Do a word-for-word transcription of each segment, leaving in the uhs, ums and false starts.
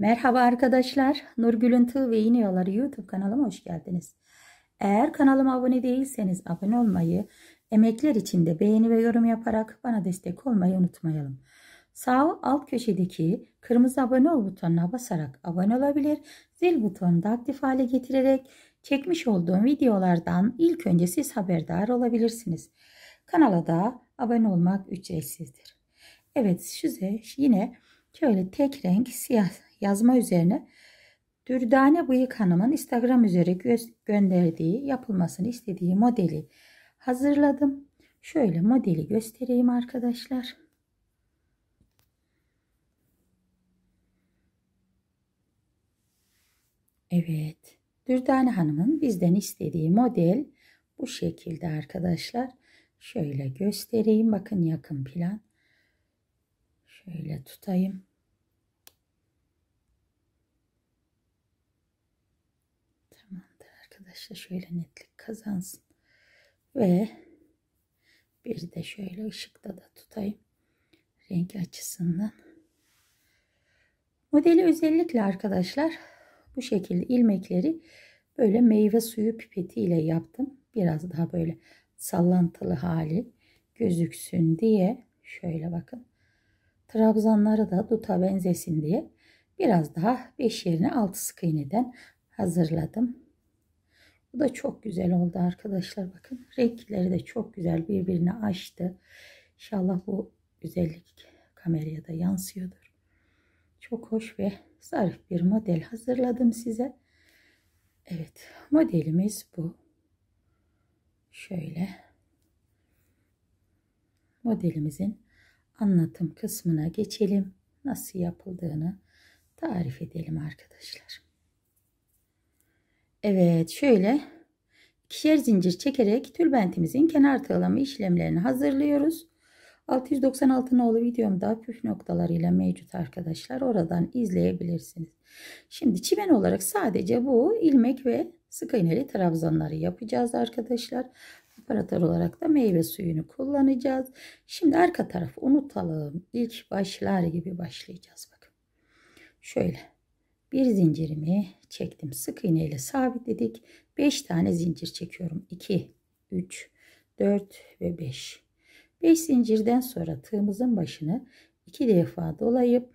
Merhaba arkadaşlar, Nurgül'ün Tığ ve İğneden Tığa Oyaları YouTube kanalıma hoş geldiniz. Eğer kanalıma abone değilseniz abone olmayı, emekler için de beğeni ve yorum yaparak bana destek olmayı unutmayalım. Sağ alt köşedeki kırmızı abone ol butonuna basarak abone olabilir, zil butonunu da aktif hale getirerek çekmiş olduğum videolardan ilk önce siz haberdar olabilirsiniz. Kanala da abone olmak ücretsizdir. Evet, size yine şöyle tek renk siyah yazma üzerine Dürdane Bıyık Hanım'ın Instagram üzeri gö gönderdiği yapılmasını istediği modeli hazırladım. Şöyle modeli göstereyim arkadaşlar. Evet, Dürdane Hanım'ın bizden istediği model bu şekilde arkadaşlar. Şöyle göstereyim, bakın yakın plan. Şöyle tutayım. Tamamdır arkadaşlar, şöyle netlik kazansın. Ve bir de şöyle ışıkta da tutayım. Renk açısından. Modeli özellikle arkadaşlar bu şekilde ilmekleri böyle meyve suyu pipeti ile yaptım. Biraz daha böyle sallantılı hali gözüksün diye şöyle bakın. Trabzanları da duta benzesin diye biraz daha beş yerine altı sık iğneden hazırladım. Bu da çok güzel oldu arkadaşlar. Bakın renkleri de çok güzel birbirine açtı. İnşallah bu güzellik kameraya da yansıyordur. Çok hoş ve zarif bir model hazırladım size. Evet, modelimiz bu. Şöyle modelimizin anlatım kısmına geçelim. Nasıl yapıldığını tarif edelim arkadaşlar. Evet, şöyle ikişer zincir çekerek tülbentimizin kenar tığlama işlemlerini hazırlıyoruz. altı yüz doksan altı nolu videomda püf noktalarıyla mevcut arkadaşlar. Oradan izleyebilirsiniz. Şimdi çimen olarak sadece bu ilmek ve sık iğneli trabzanları yapacağız arkadaşlar. Aparatör olarak da meyve suyunu kullanacağız. Şimdi arka tarafı unutalım. İlk başlar gibi başlayacağız. Bakın. Şöyle bir zincirimi çektim. Sık iğne ile sabitledik. beş tane zincir çekiyorum. iki, üç, dört ve beş. beş zincirden sonra tığımızın başını iki defa dolayıp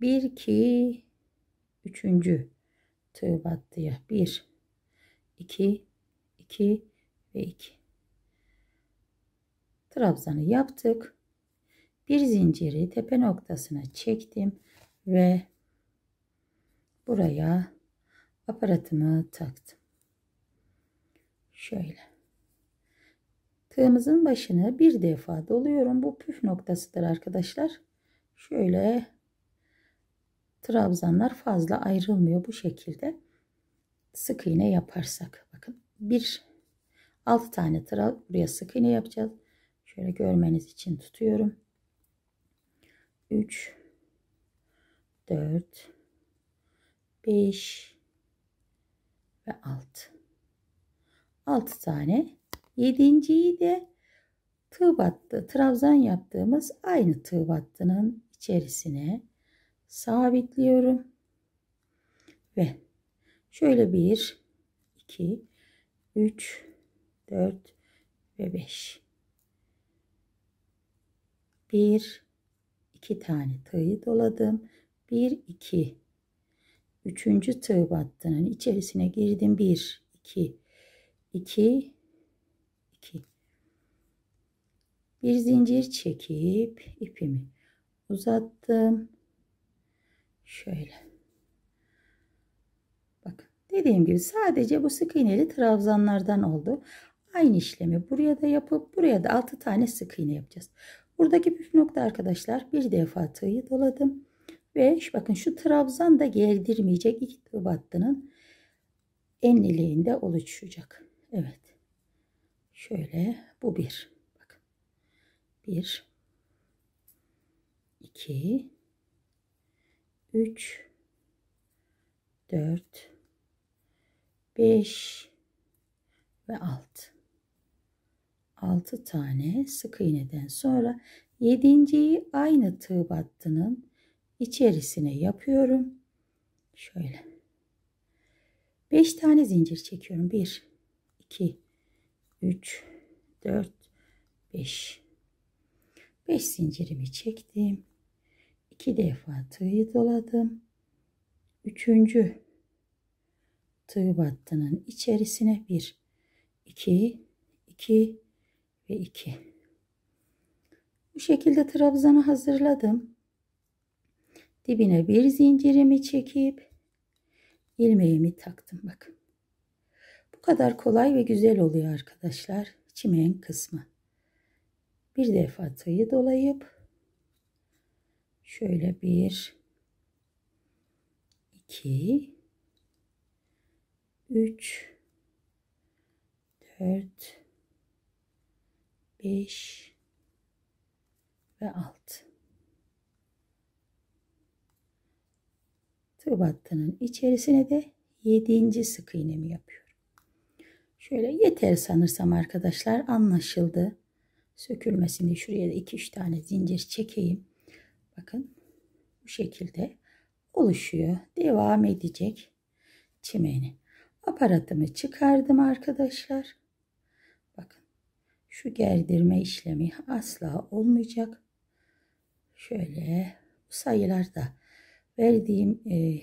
bir, iki, üç. tığ battıya bir, iki, iki ve iki. Trabzanı yaptık. Bir zinciri tepe noktasına çektim ve buraya aparatımı taktım. Şöyle. Tığımızın başını bir defa doluyorum. Bu püf noktasıdır arkadaşlar. Şöyle trabzanlar fazla ayrılmıyor bu şekilde. Sık iğne yaparsak bakın bir altı tane trabzan buraya sık iğne yapacağız. Şöyle görmeniz için tutuyorum. üç, dört, beş ve altı. altı tane. yedinciyi de tığ battı, trabzan yaptığımız aynı tığ battının içerisine sabitliyorum. Ve şöyle bir, iki, üç, dört ve beş. bir, iki tane tığı doladım. bir, iki. üçüncü tığ battının içerisine girdim. bir, iki, iki, iki. Bir zincir çekip ipimi uzattım. Şöyle. Bakın dediğim gibi sadece bu sık iğneli trabzanlardan oldu. Aynı işlemi buraya da yapıp buraya da altı tane sık iğne yapacağız. Buradaki püf nokta arkadaşlar bir defa tığı doladım ve şu, bakın şu trabzan da gerdirmeyecek, iki tığ battının enliliğinde oluşacak. Evet. Şöyle bu bir. Bakın. bir, iki, üç, dört, beş ve altı. altı tane sık iğneden sonra yedinciyi aynı tığ battının içerisine yapıyorum. Şöyle. beş tane zincir çekiyorum. bir, iki, üç, dört, beş. beş zincirimi çektim. iki defa tığı doladım. üçüncü tığ battının içerisine bir, iki, iki ve iki. Bu şekilde trabzanı hazırladım. Dibine bir zincirimi çekip ilmeğimi taktım. Bakın. Bu kadar kolay ve güzel oluyor arkadaşlar çimen kısmı. Bir defa tığı dolayıp şöyle bir, iki, üç, dört, beş ve altı. Tığ battının içerisine de yedinci sık iğnemi yapıyorum. Şöyle yeter sanırsam arkadaşlar, anlaşıldı. Sökülmesini şuraya da iki üç tane zincir çekeyim. Bakın bu şekilde oluşuyor. Devam edecek çimeni. Aparatımı çıkardım arkadaşlar. Bakın şu gerdirme işlemi asla olmayacak. Şöyle bu sayılarda verdiğim e,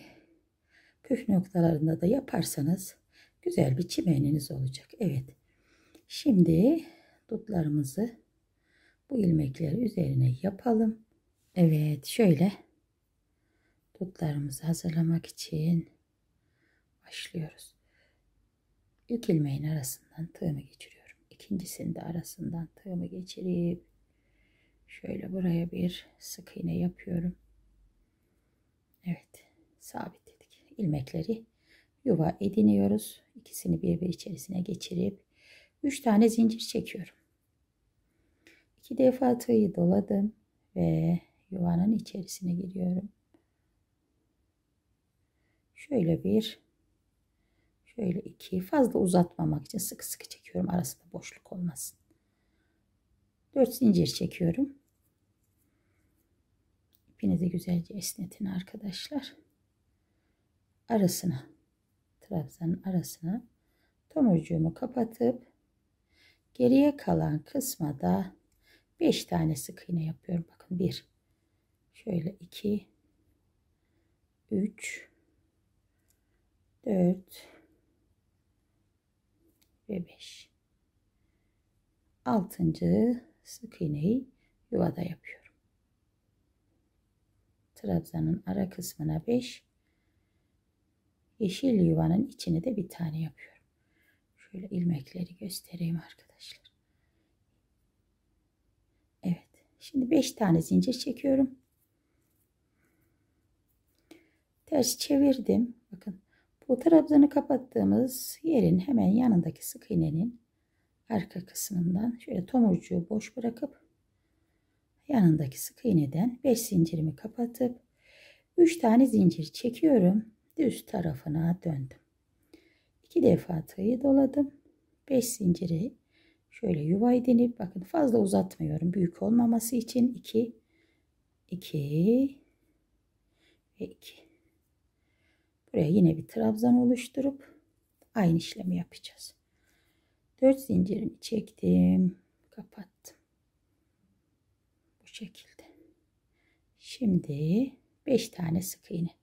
püf noktalarında da yaparsanız güzel bir çimeniniz olacak. Evet. Şimdi dutlarımızı bu ilmekler üzerine yapalım. Evet, şöyle dutlarımızı hazırlamak için başlıyoruz. İlk ilmeğin arasından tığımı geçiriyorum. İkincisini de arasından tığımı geçirip şöyle buraya bir sık iğne yapıyorum. Evet, sabitledik. İlmekleri yuva ediniyoruz. İkisini birbiri içerisine geçirip üç tane zincir çekiyorum. iki defa tığı doladım ve yuvanın içerisine giriyorum. Şöyle bir, şöyle iki. Fazla uzatmamak için sıkı sıkı çekiyorum. Arasında boşluk olmasın. dört zincir çekiyorum. İpinizi güzelce esnetin arkadaşlar. Arasına, trabzanın arasına tomurcuğumu kapatıp geriye kalan kısma da beş tane sık iğne yapıyorum. Bakın bir, şöyle iki, üç, dört ve beş. Altıncı sık iğneyi yuvada yapıyorum. Trabzanın ara kısmına beş, yeşil yuvanın içine de bir tane yapıyorum. Şöyle ilmekleri göstereyim arkadaşlar. Şimdi beş tane zincir çekiyorum. Ters çevirdim. Bakın bu trabzanı kapattığımız yerin hemen yanındaki sık iğnenin arka kısmından şöyle tomurcuğu boş bırakıp yanındaki sık iğneden beş zincirimi kapatıp üç tane zincir çekiyorum. Düz tarafına döndüm. iki defa tığı doladım. beş zinciri şöyle yuva edinip bakın fazla uzatmıyorum. Büyük olmaması için iki, iki ve iki. Buraya yine bir trabzan oluşturup aynı işlemi yapacağız. dört zincirimi çektim. Kapattım. Bu şekilde. Şimdi beş tane sık iğne.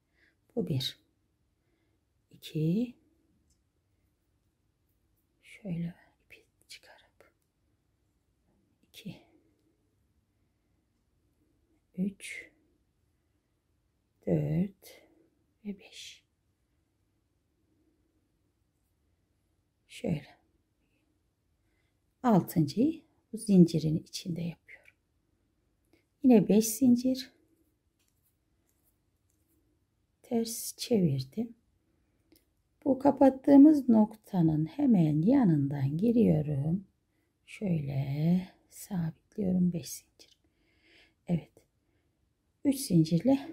Bu bir, iki. Şöyle üç, dört ve beş. Şöyle. Altıncıyı bu zincirin içinde yapıyorum. Yine beş zincir. Ters çevirdim. Bu kapattığımız noktanın hemen yanından giriyorum. Şöyle sabitliyorum beş zincir. Evet. üç zincirle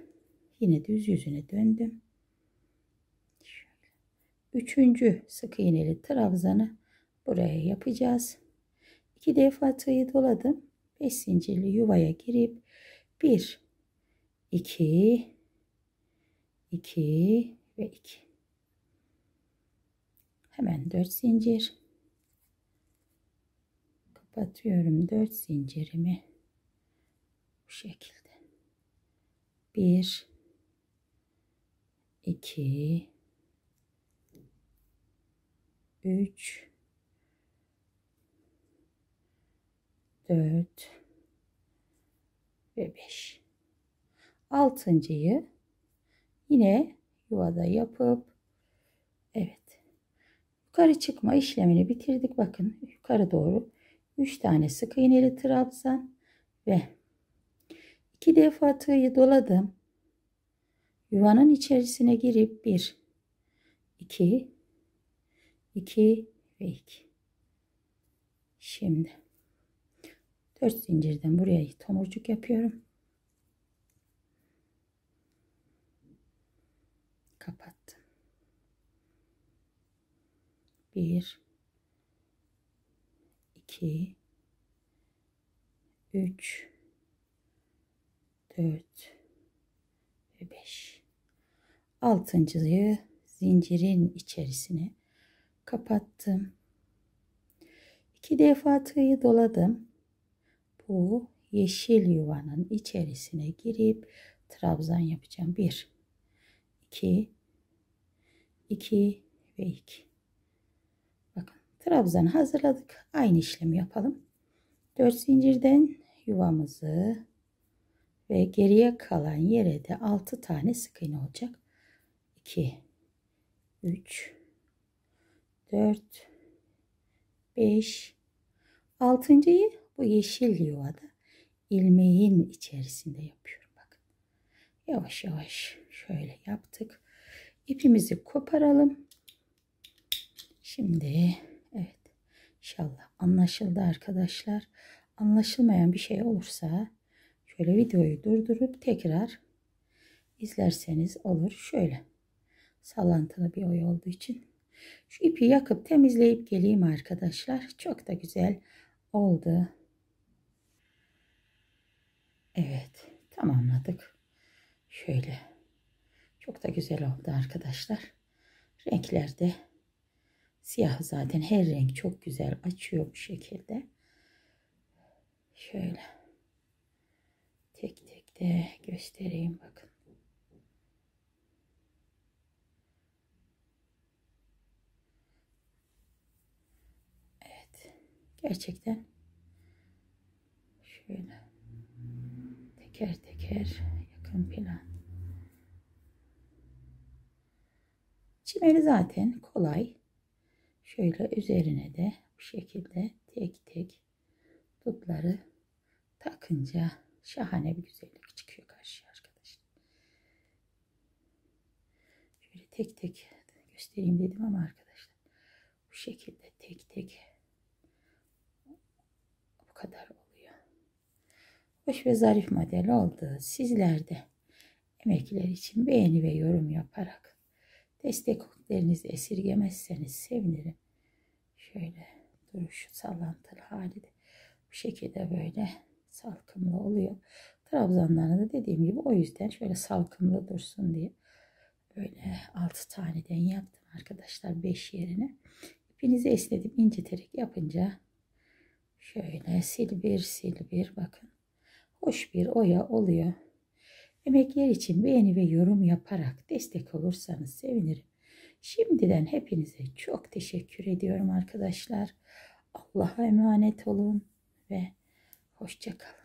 yine düz yüzüne döndüm. Üçüncü sık iğneli trabzanı buraya yapacağız. iki defa tığı doladım. beş zincirli yuvaya girip bir, iki, iki ve iki. Hemen dört zincir kapatıyorum. dört zincirimi bu şekilde bir iki üç dört ve beş. altıncıyı yine yuvada yapıp evet yukarı çıkma işlemini bitirdik. Bakın yukarı doğru üç tane sık iğneli trabzan ve iki defa tığı doladım. Yuvanın içerisine girip bir iki iki ve iki. Şimdi dört zincirden buraya tomurcuk yapıyorum. Kapattım. bir iki üç dört ve beş. altıncıyı zincirin içerisine kapattım. iki defa tığı doladım. Bu yeşil yuvanın içerisine girip trabzan yapacağım. bir iki iki ve iki. Bakın trabzanı hazırladık. Aynı işlemi yapalım. dört zincirden yuvamızı ve geriye kalan yere de altı tane sık iğne olacak. iki üç dört beş. altıncıyı bu yeşil yuvada ilmeğin içerisinde yapıyorum. Bakın. Yavaş yavaş şöyle yaptık. İpimizi koparalım. Şimdi evet. İnşallah anlaşıldı arkadaşlar. Anlaşılmayan bir şey olursa şöyle videoyu durdurup tekrar izlerseniz olur. Şöyle sallantılı bir oy olduğu için şu ipi yakıp temizleyip geleyim arkadaşlar. Çok da güzel oldu. Evet, tamamladık. Şöyle çok da güzel oldu arkadaşlar. Renklerde siyah zaten her renk çok güzel açıyor bu şekilde. Şöyle tek tek de göstereyim bakın. Gerçekten şöyle teker teker yakın plan. Çimeni zaten kolay. Şöyle üzerine de bu şekilde tek tek dutları takınca şahane bir güzellik çıkıyor karşıya arkadaşlar. Şöyle tek tek göstereyim dedim ama arkadaşlar bu şekilde tek tek kadar oluyor. Hoş ve zarif model oldu. Sizler de emekler için beğeni ve yorum yaparak desteklerinizi esirgemezseniz sevinirim. Şöyle duruşu sallantılı hali de bu şekilde böyle salkımlı oluyor. Trabzanlarını da dediğim gibi o yüzden şöyle salkımlı dursun diye böyle altı taneden yaptım arkadaşlar, beş yerine. İpinizi esnetip inciterek yapınca şöyle sil bir sil bir bakın. Hoş bir oya oluyor. Emekler için beğeni ve yorum yaparak destek olursanız sevinirim. Şimdiden hepinize çok teşekkür ediyorum arkadaşlar. Allah'a emanet olun ve hoşça kalın.